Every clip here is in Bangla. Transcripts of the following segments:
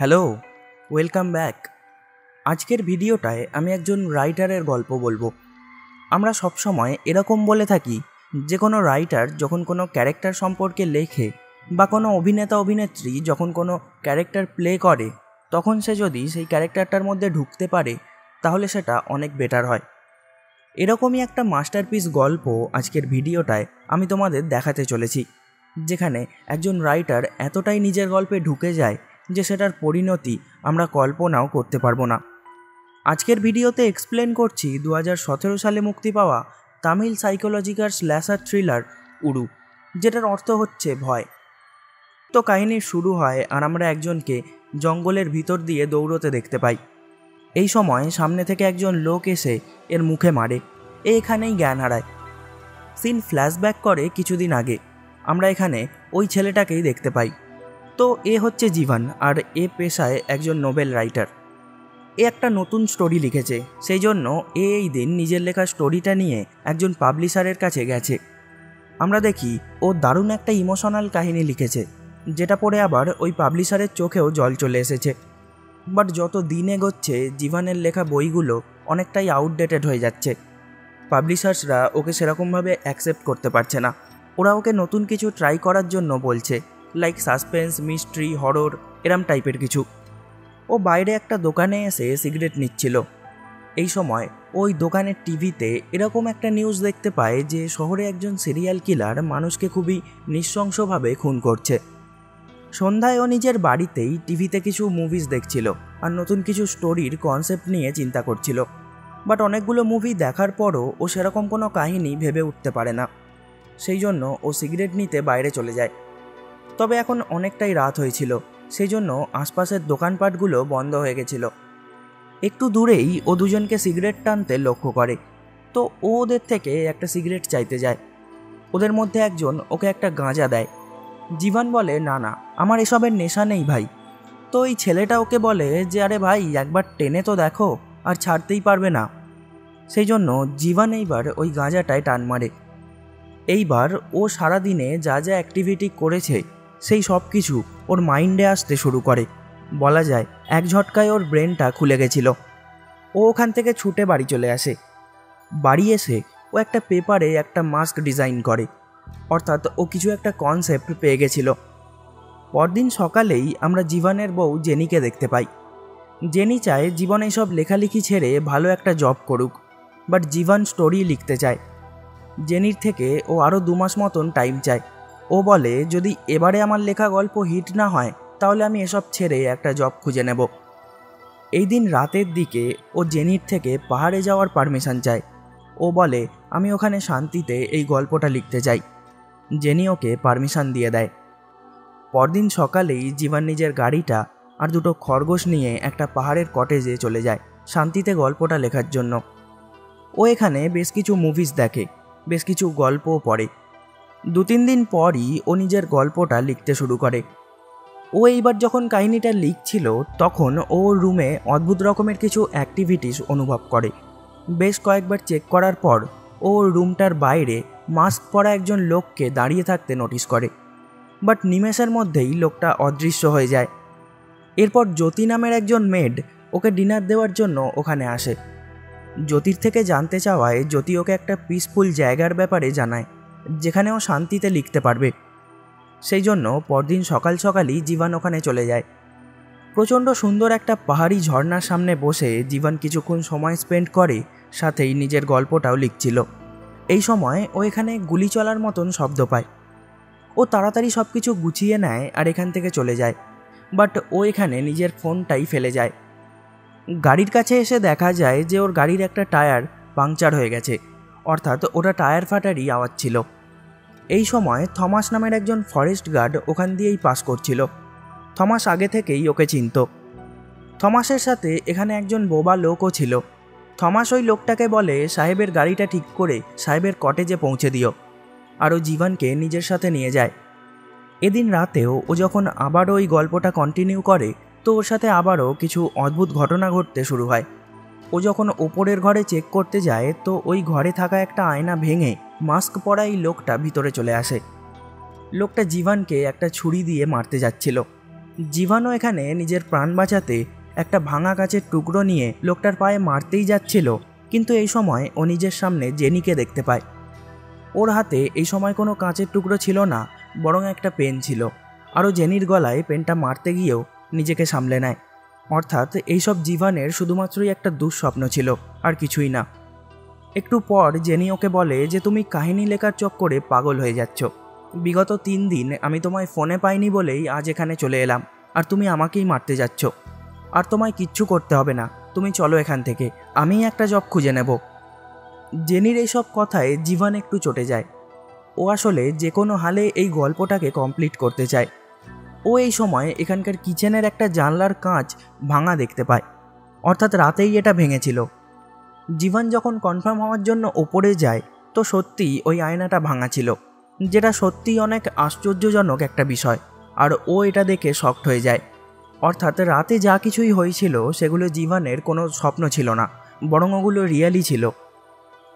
Hello welcome back. आजकेर भिडियोटाय आमी एकजन राइटारेर गल्प बोलबो। आमरा सब समय एरकम बोले थाकी जे कोनो राइटार जखन कोनो क्यारेक्टर सम्पर्के लेखे बा कोनो अभिनेता अभिनेत्री जखन कोनो क्यारेक्टर प्ले करे तखन से जदि सेई क्यारेक्टरटार मध्ये ढुकते पारे ताहले सेटा अनेक बेटार हय। एरकमई एकटा मास्टारपिस गल्प आजकेर भिडियोटाय आमी तोमादेर देखाते चलेछि, जेखाने एकजन राइटार एतटाई निजेर गल्पे ढुके जाय जे सेटार परिणति आमरा कल्पनाओ करते पारबो ना। आजकेर भिडियोते एक्सप्लेन करछि 2017 साले मुक्ति पावा Tamil psychological slasher thriller Uru, जेटार अर्थ हच्छे भय। तो काहिनी शुरू हय आर आमरा एकजनके जंगलेर भितर दिये दौड़ते देखते पाई। एई समय सामने थेके एकजन लोक एसे एर मुखे मारे, एखानेई ज्ञान हाराय। सीन फ्लैशबैक करे किछुदिन आगे आमरा एखाने ओई छेलेटाकेई देखते पाई। तो ए होच्छे जीवन और ए पेशाय एकजन नोबेल राइटर। ए एकटा नतून स्टोरी लिखेछे, सेई जोन्नो ए एई दिन निजेर लेखा स्टोरीटा निये एकजन पाब्लिशारेर काछे गेछे। आमरा देखी ओ दारुण एकटा इमोशनल काहिनी लिखेछे जेटा पड़े आबार ओई पाब्लिशारेर चोखेओ जल चले एसेछे। बाट जत दिन एगोच्छे जीवनेर लेखा बोईगुलो अनेकटाई आउटडेटेड हये जाच्छे। पाब्लिशार्सरा ओके सेरकम भावे एक्सेप्ट करते पारछे ना। ओरा ओके नतून किछु ट्राई करार जोन्नो बोलछे, लाइक सस्पेंस मिस्ट्री हरर एरम टाइपेर किछु। ओ बाइरे एक दोकने एसे सिगारेट निच्छिलो। एई समय ओई दोकानेर टीवीते एरकम एक निउज देखते पाए जे शहरे एकजन सिरियल किलार मानुषके खूबई निशंसभावे खून करछे। सन्ध्याय ओ निजेर बाड़ीतेई टीवीते किछु मुभिज देखछिलो आर नतून किछु स्टोरिर कन्सेप्ट निये चिंता करछिलो। बाट अनेकगुलो मुभि देखार परो ओ सेरकम कोनो काहिनी भेबे उठते पारे ना, सेई जोन्नो ओ सिगारेट निते बाइरे चले जाय। তবে এখন অনেকটাই রাত হয়েছিল, সেজন্য আশপাশের দোকানপাটগুলো বন্ধ হয়ে গিয়েছিল। একটু দূরেই ও দুজনকে সিগারেট টানতে লক্ষ্য করে। তো ও ওদের থেকে একটা সিগারেট চাইতে যায়। ওদের মধ্যে একজন ওকে একটা গাঁজা দেয়। জীবন বলে, না না আমার এসবের নেশা নেই ভাই। তো এই ছেলেটা ওকে বলে যে, আরে ভাই একবার টেনে তো দেখো, আর ছাড়তেই পারবে না। সেজন্য জীবন এইবার ওই গাঁজাটায় টান মারে। এইবার ও সারা দিনে যা যা অ্যাক্টিভিটি করেছে সেই সব কিছু ওর মাইন্ডে আসতে শুরু করে। বলা যায় এক ঝটকায় ওর ব্রেনটা খুলে গেছিল। ও ওখান থেকে ছুটে বাড়ি চলে আসে। বাড়ি এসে ও একটা পেপারে একটা মাস্ক ডিজাইন করে, অর্থাৎ ও কিছু একটা কনসেপ্ট পেয়ে গেছিল। পরদিন সকালেই আমরা জীবনের বউ জেনিকে দেখতে পাই। জেনি চায় জীবন এইসব লেখালেখি ছেড়ে ভালো একটা জব করুক, বাট জীবন স্টোরি লিখতে চায়। জেনির থেকে ও আরও 2 মাস মতন টাইম চায়। ও বলে, যদি এবারে আমার লেখা গল্প হিট না হয় তাহলে আমি এসব ছেড়ে একটা জব খুঁজে নেব। এই দিন রাতের দিকে ও জেনির থেকে পাহাড়ে যাওয়ার পারমিশন চায়। ও বলে, আমি ওখানে শান্তিতে এই গল্পটা লিখতে চাই। জেনি ওকে পারমিশন দিয়ে দেয়। পরদিন সকালেই জীবন নিজের গাড়িটা আর 2 খরগোশ নিয়ে একটা পাহাড়ের কটেজে চলে যায় শান্তিতে গল্পটা লেখার জন্য। ও এখানে বেশ কিছু মুভিজ দেখে, বেশ কিছু গল্পও পড়ে। 2-3 দিন পরই ও নিজের গল্পটা লিখতে শুরু করে। ও এইবার যখন কাহিনীটা লিখছিল তখন ও রুমে অদ্ভুত রকমের কিছু অ্যাক্টিভিটিস অনুভব করে। বেশ কয়েকবার চেক করার পর ও রুমটার বাইরে মাস্ক পরা একজন লোককে দাঁড়িয়ে থাকতে নোটিস করে, বাট নিমেষের মধ্যেই লোকটা অদৃশ্য হয়ে যায়। এরপর জ্যোতি নামের একজন মেড ওকে ডিনার দেওয়ার জন্য ওখানে আসে। জ্যোতির থেকে জানতে চাওয়ায় জ্যোতি ওকে একটা পিসফুল জায়গার ব্যাপারে জানায় যেখানে ও শান্তিতে লিখতে পারবে। সেই জন্য পরদিন সকাল সকালই জীবন ওখানে চলে যায়। প্রচণ্ড সুন্দর একটা পাহাড়ি ঝর্ণার সামনে বসে জীবন কিছুক্ষণ সময় স্পেন্ড করে, সাথেই নিজের গল্পটাও লিখছিল। এই সময় ও এখানে গুলি চলার মতন শব্দ পায়। ও তাড়াতাড়ি সব কিছু গুছিয়ে নেয় আর এখান থেকে চলে যায়, বাট ও এখানে নিজের ফোনটাই ফেলে যায়। গাড়ির কাছে এসে দেখা যায় যে ওর গাড়ির একটা টায়ার পাংচার হয়ে গেছে, অর্থাৎ ওটা টায়ার ফাটারই আওয়াজ ছিল। এই সময় থমাস নামের একজন ফরেস্ট গার্ড ওখান দিয়েই পাস করছিল। থমাস আগে থেকেই ওকে চিনত। থমাসের সাথে এখানে একজন বোবা লোকও ছিল। থমাস ওই লোকটাকে বলে, সাহেবের গাড়িটা ঠিক করে সাহেবের কটেজে পৌঁছে দিও, আর ও জীবনকে নিজের সাথে নিয়ে যায়। এদিন রাতেও ও যখন আবার ওই গল্পটা কন্টিনিউ করে তো ওর সাথে আবারও কিছু অদ্ভুত ঘটনা ঘটতে শুরু হয়। ও যখন ওপরের ঘরে চেক করতে যায় তো ওই ঘরে থাকা একটা আয়না ভেঙে মাস্ক পরা এই লোকটা ভিতরে চলে আসে। লোকটা জীবনকে একটা ছুরি দিয়ে মারতে যাচ্ছিল, जीवानो एखाने निजेर प्राण बाँचाते एक भांगा काचेर टुकड़ो निये लोकटार पाए मारते ही जाच्छिलो, किन्तु एई समय ओ निजेर सामने जेनिके देखते पाय। ओर हाथे एई समय कोनो काचेर टुकड़ो छिलो ना, बरং एक पेन छिलो। आरो जेनिर गलाय पेनटा मारते गियेओ निजेके सामले नेय। अर्थात एई सब जीवानेर शुधुमात्रই एक दुःस्वप्न छिलो आर किछुई ना। एकटू पर जेनि ओके बोले जे तुमी काहिनी लेखार चक्करे पागल हये जाच्छो। विगत 3 दिन आमी तोमाय फोने पाइनी बोलेई आज एखाने चले एलाम आर तुमी आमाकेई मारते जाच्छो। आर तोमाय किच्छु करते हबे ना, तुमी चलो एखान थेके, आमी एकटा जब खुंजे नेब। जेनिर एई सब कथाय जीवन एकटू चटे जाय। ओ आसले जे कोनो हाले एई गल्पटाके कमप्लीट करते चाय। ओ एई समय एखानकार किचेनेर एकटा जानलार काँच भांगा देखते पाय, अर्थात रातेई एटा भेंगेछिलो। जीवन जखन कनफार्म हওয়ার জন্য উপরে যায় তো সত্যি ওই আয়নাটা ভাঙা ছিল, যেটা সত্যি অনেক আশ্চর্যজনক একটা বিষয়। আর ও এটা দেখে শকড হয়ে যায়। অর্থাৎ রাতে যা কিছুই হয়েছিল সেগুলো জীবনের কোনো স্বপ্ন ছিল না, বরং ওগুলো রিয়েলি ছিল।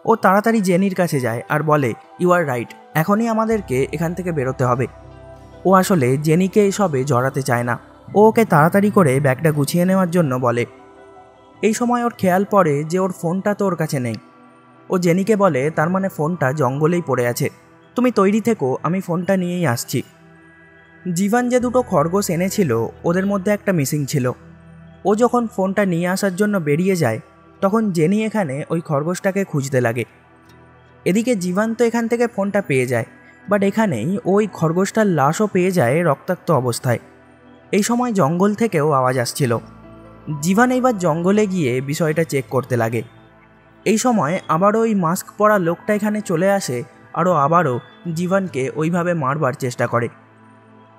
ও তাড়াতাড়ি জেনির কাছে যায় আর বলে, ইউ আর রাইট, এখনই আমাদেরকে এখান থেকে বেরোতে হবে। ও আসলে জেনিকে এসবে জড়াতে চায় না। ওকে তাড়াতাড়ি করে ব্যাগটা গুছিয়ে নেওয়ার জন্য বলে। এই সময় ওর খেয়াল পড়ে যে ওর ফোনটা তো ওর কাছে নেই। ও জেনিকে বলে, তার মানে ফোনটা জঙ্গলেই পড়ে আছে, তুমি তৈরি থেকো, আমি ফোনটা নিয়েই আসছি। জীবন যে দুটো খরগোশ এনেছিল ওদের মধ্যে একটা মিসিং ছিল। ও যখন ফোনটা নিয়ে আসার জন্য বেরিয়ে যায় তখন জেনি এখানে ওই খরগোশটাকে খুঁজতে লাগে। এদিকে জীবন তো এখান থেকে ফোনটা পেয়ে যায়, বাট এখানেই ওই খরগোশটার লাশও পেয়ে যায় রক্তাক্ত অবস্থায়। এই সময় জঙ্গল থেকেও আওয়াজ আসছিল। জীবন এইবার জঙ্গলে গিয়ে বিষয়টা চেক করতে লাগে। এই সময় আবার ওই মাস্ক পরা লোকটা এখানে চলে আসে আর আবারও জীবনকে ওইভাবে মারবার চেষ্টা করে।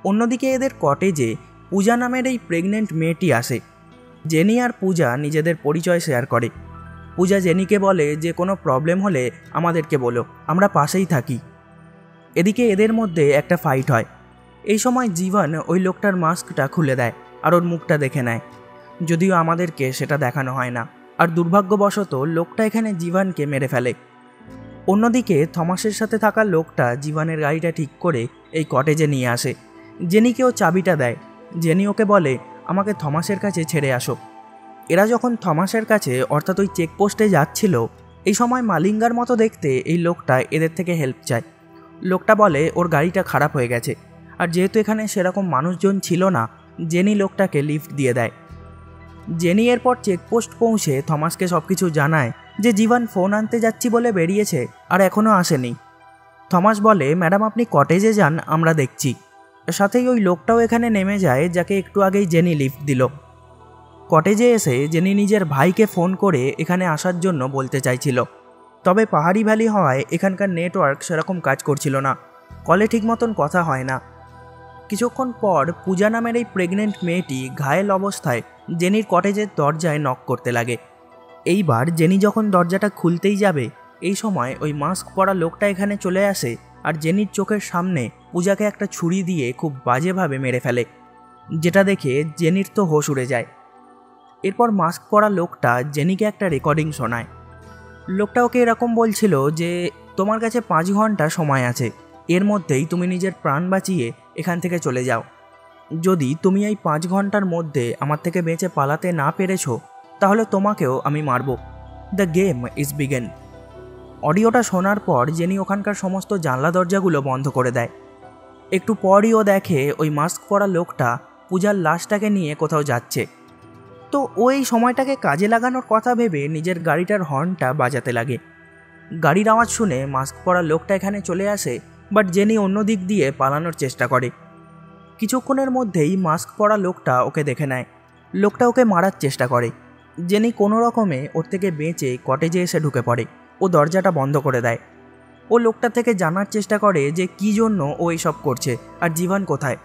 অন্যদিকে এদের কটেজে পূজা নামের এই প্রেগনেন্ট মেয়েটি আসে। জেনি আর পূজা নিজেদের পরিচয় শেয়ার করে। পূজা জেনিকে বলে যে কোনো প্রবলেম হলে আমাদেরকে বলো, আমরা পাশেই থাকি। এদিকে এদের মধ্যে একটা ফাইট হয়। এই সময় জীবন ওই লোকটার মাস্কটা খুলে দেয় আর ওর মুখটা দেখে নেয়, যদিও আমাদেরকে সেটা দেখানো হয় না। আর দুর্ভাগ্যবশত লোকটা এখানে জীবনকে মেরে ফেলে। অন্যদিকে থমাসের সাথে থাকা লোকটা জীবনের গাড়িটা ঠিক করে এই কটেজে নিয়ে আসে। জেনিকেও চাবিটা দেয়। জেনি ওকে বলে, আমাকে থমাসের কাছে ছেড়ে আসো। এরা যখন থমাসের কাছে অর্থাৎ ওই চেকপোস্টে যাচ্ছিল এই সময় মালিঙ্গার মতো দেখতে এই লোকটা এদের থেকে হেল্প চায়। লোকটা বলে ওর গাড়িটা খারাপ হয়ে গেছে, আর যেহেতু এখানে সেরকম মানুষজন ছিল না, জেনি লোকটাকে লিফট দিয়ে দেয়। জেনি এরপর চেকপোস্ট পৌঁছে থমাসকে সব কিছু জানায় যে জীবন ফোন আনতে যাচ্ছি বলে বেরিয়েছে আর এখনও আসেনি। থমাস বলে, ম্যাডাম আপনি কটেজে যান, আমরা দেখছি। সাথেই ওই লোকটাও এখানে নেমে যায় যাকে একটু আগেই জেনি লিফট দিল। কটেজে এসে জেনি নিজের ভাইকে ফোন করে এখানে আসার জন্য বলতে চাইছিল, তবে পাহাড়ি ভ্যালি হওয়ায় এখানকার নেটওয়ার্ক সেরকম কাজ করছিল না, কলে ঠিক মতন কথা হয় না। কিছুক্ষণ পর পূজা নামের এই প্রেগনেন্ট মেয়েটি ঘায়েল অবস্থায় জেনির কটেজের দরজায় নক করতে লাগে। এইবার জেনি যখন দরজাটা খুলতেই যাবে এই সময় ওই মাস্ক পরা লোকটা এখানে চলে আসে আর জেনির চোখের সামনে পূজাকে একটা ছুরি দিয়ে খুব বাজেভাবে মেরে ফেলে, যেটা দেখে জেনির তো হোশ উড়ে যায়। এরপর মাস্ক পরা লোকটা জেনিকে একটা রেকর্ডিং শোনায়। লোকটা ওকে এরকম বলছিল যে তোমার কাছে 5 ঘন্টা সময় আছে, এর মধ্যেই তুমি নিজের প্রাণ বাঁচিয়ে এখান থেকে চলে যাও। যদি তুমি এই 5 ঘন্টার মধ্যে আমার থেকে বেঁচে পালাতে না পেরেছো তাহলে তোমাকেও আমি মারব। The game is begin. অডিওটা শোনার পর জেনি ওখানকার সমস্ত জানলা দরজাগুলো বন্ধ করে দেয়। একটু পরই ও দেখে ওই মাস্ক পরা লোকটা পূজার লাশটাকে নিয়ে কোথাও যাচ্ছে। তো ওই সময়টাকে কাজে লাগানোর কথা ভেবে নিজের গাড়িটার হর্নটা বাজাতে লাগে। গাড়ির আওয়াজ শুনে মাস্ক পরা লোকটা এখানে চলে আসে, বাট জেনি অন্য দিক দিয়ে পালানোর চেষ্টা করে। কিছুক্ষণের মধ্যেই মাস্ক পরা লোকটা ওকে দেখে নেয়। লোকটা ওকে মারার চেষ্টা করে। জেনি কোনো রকমে ওর থেকে বেঁচে কটেজে এসে ঢুকে পড়ে। ও দরজাটা বন্ধ করে দেয়। ও লোকটা থেকে জানার চেষ্টা করে যে কী জন্য ও এইসব করছে আর জীবন কোথায়,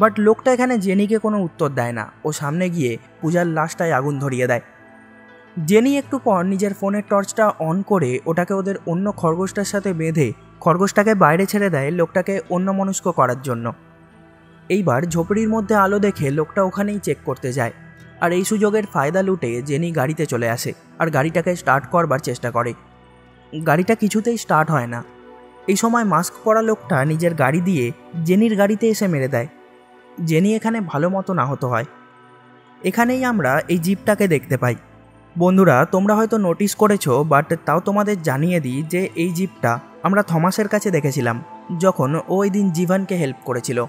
বাট লোকটা এখানে জেনিকে কোনো উত্তর দেয় না। ও সামনে গিয়ে পূজার লাশটায় আগুন ধরিয়ে দেয়। জেনি একটু পর নিজের ফোনের টর্চটা অন করে ওটাকে ওদের অন্য খরগোশটার সাথে বেঁধে খরগোশটাকে বাইরে ছেড়ে দেয় লোকটাকে অন্যমনস্ক করার জন্য। এইবার ঝোপড়ির মধ্যে আলো দেখে লোকটা ওখানেই চেক করতে যায়। আর এই সুযোগের ফায়দা লুটে জেনি গাড়িতে চলে আসে আর গাড়িটাকে স্টার্ট করবার চেষ্টা করে। গাড়িটা কিছুতেই স্টার্ট হয় না। এই সময় মাস্ক পরা লোকটা নিজের গাড়ি দিয়ে জেনির গাড়িতে এসে মেরে দেয়। जेनी एखाने भालो मतो आहत हय। एखानेई आमरा एई जीपटाके देखते पाई। बंधुरा तोमरा होयतो नोटिस करेछो बाट ताओ तोमादेर जानिये दिई जे एई जीपटा आमरा थमासेर काछे देखेछिलाम जखन ओई दिन जीवनके हेल्प करेछिलो।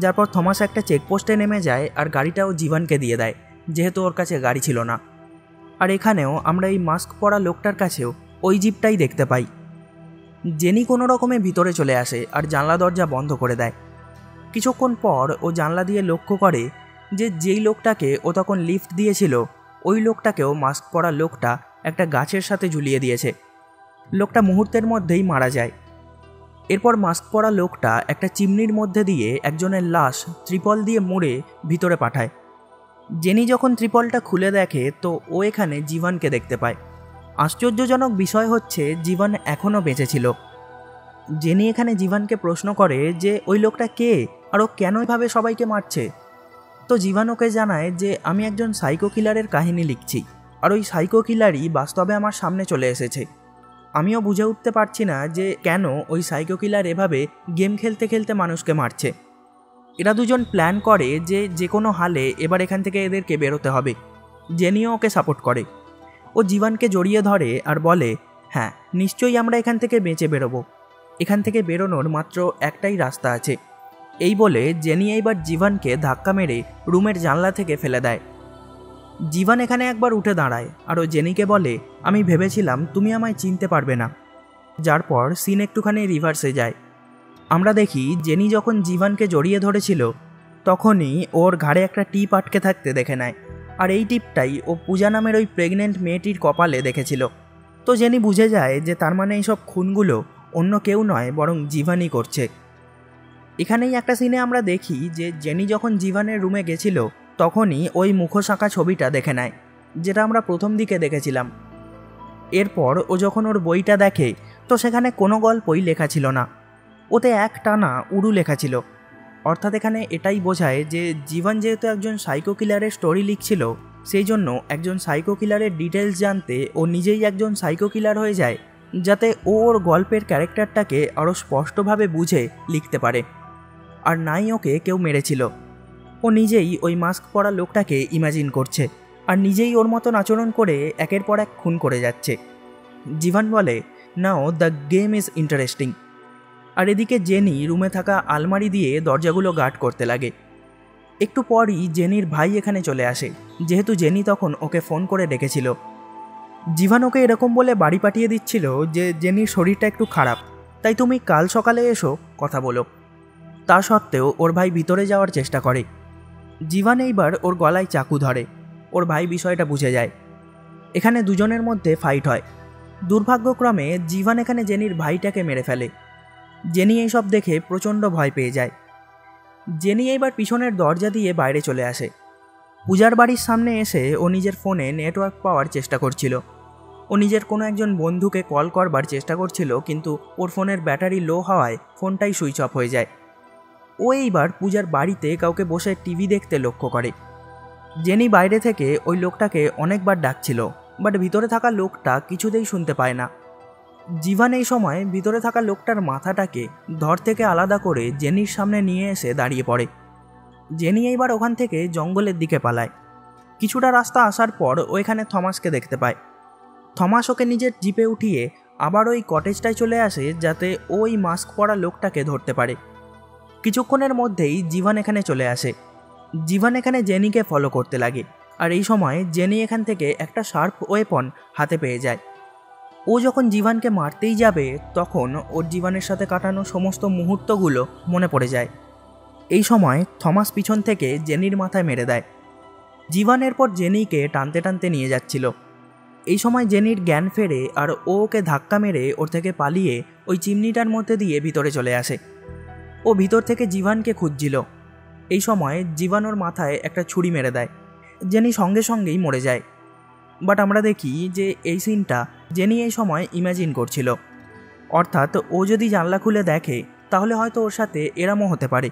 जारपर थमास एकटा चेकपोस्टे नेमे जाय आर गाड़ीटाओ जीवनके दिये देय जेहेतु ओर काछे गाड़ी छिलो ना। आर एखानेओ आमरा एई मास्क परा लोकटार काछेओ ओई जीपटाई देखते पाई। जेनी कोनो रकमे भितरे चले आसे आर जानला दरजा बन्ध करे देय। किछुक्षण पर ओ जानला दिये लक्ष्य करे जे जेई लोकटाके ओ तखन लिफ्ट दियेछिलो ओई लोकटाकेओ मास्क परा लोकटा एकटा गाछेर साथे झुलिये दियेछे। लोकटा मुहूर्तेर मध्येई मारा जाय। एरपर मास्क परा लोकटा एकटा चिमनिर मध्य दिये एकजनेर लाश त्रिपल दिये मुड़े भितरे पाठाय। जेनी जखन त्रिपलटा खुले देखे तो ओ एखाने जीवनके देखते पाय। आश्चर्यजनक विषय हच्छे जीवन एखोनो बेঁচে छिलो। जेनी एखाने जीवनके प्रश्न करे जे ओई लोकटा के आर ओ केन एइभाবে सबाइके मारछे। तो जीवन ओके जानाय जे आमी एकजन साइको किलारेर काहिनी लिखछि और ओई साइको किलारई बास्तवे आमार सामने चले एसेछे। आमिओ बुझे उठते पारछि ना जे केन ओई साइको किलार एभावे गेम खेलते खेलते मानुषके मारछे। एरा दुजन प्लान करे जे जे कोनो हाले एबार एखान थेके एदेरके बेरोते होबे। जेनिओ ओके सापोर्ट करे। ओ जीवनके जड़िये धरे आर बोले, हाँ निश्चयई आमरा एखान थेके बेঁচে बेरोबो। एखान थेके बेरोनोर मात्र एकटाई रास्ता आछे। এই বলে জেনি এইবার জীবনকে ধাক্কা মেরে রুমের জানলা থেকে ফেলে দেয়। জীবন এখানে একবার উঠে দাঁড়ায় আর ও জেনিকে বলে, আমি ভেবেছিলাম তুমি আমায় চিনতে পারবে না। যার পর সিন একটুখানি রিভার্সে যায়। আমরা দেখি জেনি যখন জীবনকে জড়িয়ে ধরেছিল তখনই ওর ঘাড়ে একটা টিপ আটকে থাকতে দেখে নেয় আর এই টিপটাই ও পূজা নামের ওই প্রেগনেন্ট মেয়েটির কপালে দেখেছিল। তো জেনি বুঝে যায় যে তার মানে এইসব খুনগুলো অন্য কেউ নয় বরং জীবনই করছে। এখানেই একটা সিনে আমরা দেখি যে জেনি যখন জীবনের রুমে গেছিল তখনই ওই মুখোশ আঁকা ছবিটা দেখে নেয় যেটা আমরা প্রথম দিকে দেখেছিলাম। এরপর ও যখন ওর বইটা দেখে তো সেখানে কোনো গল্পই লেখা ছিল না, ওতে একটানা উড়ু লেখা ছিল। অর্থাৎ এখানে এটাই বোঝায় যে জীবন যেহেতু একজন সাইকো কিলারের স্টোরি লিখছিল সেই জন্য একজন সাইকো কিলারের ডিটেলস জানতে ও নিজেই একজন সাইকো কিলার হয়ে যায় যাতে ওর গল্পের ক্যারেক্টারটাকে আরও স্পষ্টভাবে বুঝে লিখতে পারে। আর নাই ওকে কেউ মেরেছিল, ও নিজেই ওই মাস্ক পরা লোকটাকে ইমাজিন করছে আর নিজেই ওর মতন আচরণ করে একের পর এক খুন করে যাচ্ছে। জীবন বলে, now the game is interesting. আর এদিকে জেনি রুমে থাকা আলমারি দিয়ে দরজাগুলো গার্ড করতে লাগে। একটু পরই জেনির ভাই এখানে চলে আসে যেহেতু জেনি তখন ওকে ফোন করে ডেকেছিল। জীবন ওকে এরকম বলে বাড়ি পাঠিয়ে দিচ্ছিল যে জেনির শরীরটা একটু খারাপ, তাই তুমি কাল সকালে এসো কথা বলো। তা সত্ত্বেও ওর ভাই ভিতরে যাওয়ার চেষ্টা করে। জীবন এইবার ওর গলায় চাকু ধরে। ওর ভাই বিষয়টা বুঝে যায়। এখানে দুজনের মধ্যে ফাইট হয়। দুর্ভাগ্যক্রমে জীবন এখানে জেনির ভাইটাকে মেরে ফেলে। জেনি এইসব দেখে প্রচণ্ড ভয় পেয়ে যায়। জেনি এইবার পিছনের দরজা দিয়ে বাইরে চলে আসে। পূজার বাড়ির সামনে এসে ও নিজের ফোনে নেটওয়ার্ক পাওয়ার চেষ্টা করছিল। ও নিজের কোনো একজন বন্ধুকে কল করবার চেষ্টা করছিল কিন্তু ওর ফোনের ব্যাটারি লো হওয়ায় ফোনটাই সুইচ অফ হয়ে যায়। ও এইবার পূজার বাড়িতে কাউকে বসে টিভি দেখতে লক্ষ্য করে। জেনি বাইরে থেকে ওই লোকটাকে অনেকবার ডাকছিল বাট ভিতরে থাকা লোকটা কিছুতেই শুনতে পায় না। জীবন এই সময় ভিতরে থাকা লোকটার মাথাটাকে ধর থেকে আলাদা করে জেনির সামনে নিয়ে এসে দাঁড়িয়ে পড়ে। জেনি এইবার ওখান থেকে জঙ্গলের দিকে পালায়। কিছুটা রাস্তা আসার পর ও এখানে থমাসকে দেখতে পায়। থমাস ওকে নিজের জিপে উঠিয়ে আবার ওই কটেজটায় চলে আসে যাতে ওই মাস্ক পরা লোকটাকে ধরতে পারে। কিছুক্ষণের মধ্যেই জীবন এখানে চলে আসে। জীবন এখানে জেনিকে ফলো করতে লাগে আর এই সময় জেনি এখান থেকে একটা শার্প ওয়েপন হাতে পেয়ে যায়। ও যখন জীবনকে মারতেই যাবে তখন ওর জীবনের সাথে কাটানো সমস্ত মুহূর্তগুলো মনে পড়ে যায়। এই সময় থমাস পিছন থেকে জেনির মাথায় মেরে দেয়। জীবন এরপর জেনিকে টানতে টানতে নিয়ে যাচ্ছিল। এই সময় জেনির জ্ঞান ফেরে আর ও ওকে ধাক্কা মেরে ওর থেকে পালিয়ে ওই চিমনিটার মধ্যে দিয়ে ভিতরে চলে আসে। ও ভিতর থেকে জীবনকে খুঁজছিল। এই সময় জীবন ওর মাথায় একটা ছুরি মেরে দেয়। জেনি সঙ্গে সঙ্গেই মরে যায়। বাট আমরা দেখি যে এই সিনটা জেনি এই সময় ইমাজিন করছিল। অর্থাৎ ও যদি জানলা খুলে দেখে তাহলে হয়তো ওর সাথে এরমও হতে পারে।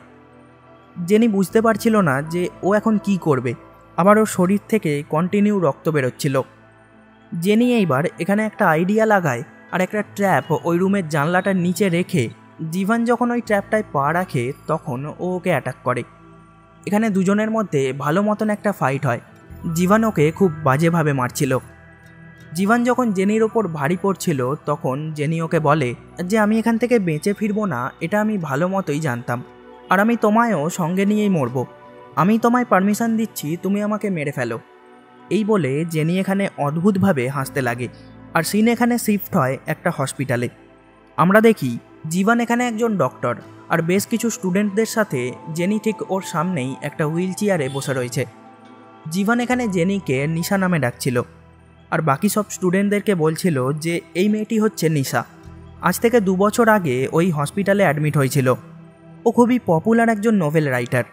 জেনি বুঝতে পারছিল না যে ও এখন কি করবে। আবার ওর শরীর থেকে কন্টিনিউ রক্ত বেরোচ্ছিল। জেনি এইবার এখানে একটা আইডিয়া লাগায় আর একটা ট্র্যাপ ওই রুমের জানলাটার নিচে রেখে জীবন যখন ওই ট্র্যাপটায় পা রাখে তখন ও ওকে অ্যাটাক করে। एखाने दुजोनेर मध्य भालो मतन एक फाइट है। जीवानो के खूब बाजे भावे मारछिलो। जीवन जखन जेनिर ओपर भारी पड़छिलो तखन जेनि ओके बोले जे आमी एखान थेके बेंचे फिरबो ना, एटा आमी भालो मतोई जानताम और आमी तोमायो संगे नियेई मरबो। आमी तोमाय परमिशन दिच्छी, तुमी आमाके मेरे फेलो। एई बोले जेनि एखाने अद्भुत भावे हासते लागे और सीन एखाने शिफ्ट हय एकटा हस्पिटाले। आमरा देखी जीवन एखाने एकजन डॉक्टर और बेश किछु स्टूडेंटदेर साथे जेनि ठीक ओर सामनेई एकटा हुईल चेयारे बसे रयेछे। जीवन एखाने जेनिके निशा नामे डाकछिलो और बाकी सब स्टूडेंटदेरके बोलछिलो जे एई मेयेटी होच्छे निशा। आज थेके 2 बछर आगे ओई हस्पिटाले एडमिट हयेछिल। ओ खूबई पपुलार एकजन नोवेल राइटार।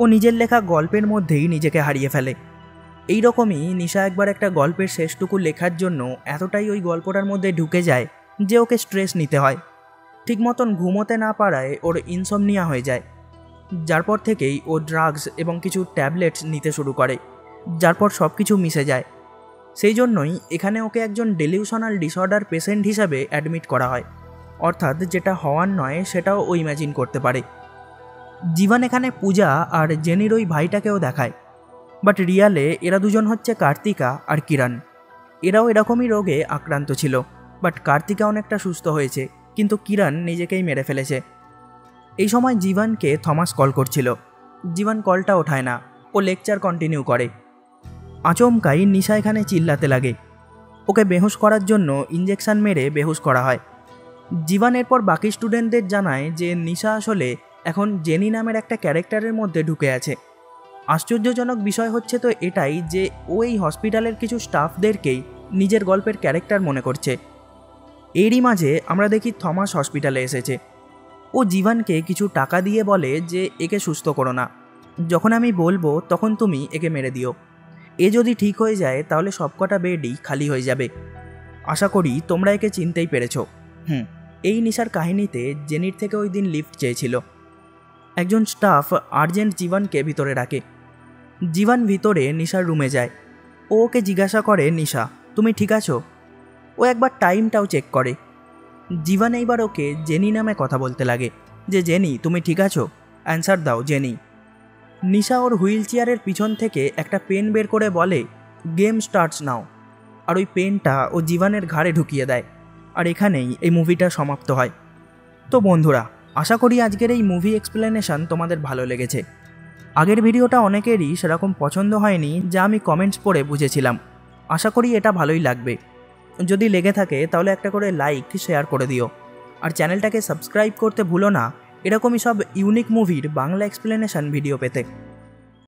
ओ निजेर लेखा गल्पेर मध्येई निजेके हारिये फेले। एई रकमई निशा एकबार एकटा गल्पेर शेषटुकु लेखार जोन्नो एतटाई ओई गल्पटार मध्ये ढुके जाय जे ओके स्ट्रेस निते हय। ठीक मतन घुमोते ना पाराय ओर इनसमनिया हये जाय, जार पर थेकेई ओ ड्राग्स एबं किछु टैबलेट्स निते शुरू करे, जार पर सबकिछु मिशे जाय। सेई जोन्नोई एखाने ओके एकजन डेलिउशनल डिसऑर्डर पेशेंट हिसेबे एडमिट करा हय, अर्थात जेटा हवार नय सेटाओ ओ इमेजिन करते पारे। जीवन एखाने पूजा और जेनिर ओई भाईटाकेओ देखाय, बाट रियाले एरा दुजन हच्छे कार्तिका और किरण। एराओ एरकमई रोगे आक्रांत छिलो, बाट कार्तिका अनेकटा सुस्थ हयेछे किन्तु किरण निजेकेई मेरे फेलेछे। एई समय जीवन के थमास कल करछिलो। जीवन कलटा ओठाय ना, ओ लेक्चार कन्टिन्यू करे। आचमकाई निशा एखाने चिल्लाते लागे। ओके बेहोश करार जोन्नो इंजेक्शन मेरे बेहोश करा हय। जीवन एरपर बाकी स्टूडेंटदेर जानाय जे निशा आसले एखन जेनि नामेर एकटा क्यारेक्टारेर मध्ये ढुके आछे। आश्चर्यजनक विषय हच्छे तो एटाई जे ओ एई हस्पिटालेर किछु स्टाफदेरकेई निजेर गल्पेर क्यारेक्टार मने करछे। एरई माझे आमरा देखी थमास हस्पिटाले एसेछे। ओ जीवनके किछु टाका दिये बोले जे एके सुस्थ करो ना, जखन आमी बोलबो तखन तुमी एके मेरे दिओ। ए जोदि ठीक हये जाय ताहले सबकटा बेडई खाली हये जाबे। आशा करी तोमरा एके चिनतेई पेरेछो। एई निशार काहिनीते जेनिर थेके ओई दिन लिफ्ट चेयेछिलो। एकजन स्टाफ आर्जेंट जीवन के भीतरे डाके। जीवन भीतरे निशार रूमे जाए। ओ ओके जिज्ञासा करे निशा तुमी ठीक आछो? ओ एकबार टाइमटाओ चेक करे। जीवन एइबार ओके जेनि नामे कथा बोलते लागे जे जेनि तुमी ठीक आछो? आंसर दाओ जेनि। निशा ओर हुईल चेयारेर पिछन थेके एकटा पेन बेर करे बोले गेम स्टार्ट्स नाओ और ओई पेनटा ओ जीवनेर घाड़े ढुकिये देय। और एखानेई एई मुभिटा समाप्त हय। तो बंधुरा आशा करी आजकेर एई मुभि एक्सप्लेनेशन तोमादेर भालो लेगेछे। आगेर भिडियोटा अनेकेरई सेरकम पछन्द हयनि जा आमि कमेंट्स पड़े बुझेछिलाम। आशा करी एटा भालोई लागबे। जदि लेगे थाके ताहले एकटा करे लाइक शेयर करे दिओ और चैनलटाके सबस्क्राइब करते भूलो ना एरकमई सब इउनिक मुभिर बांगला एक्सप्लेनेशन भिडियो पेते।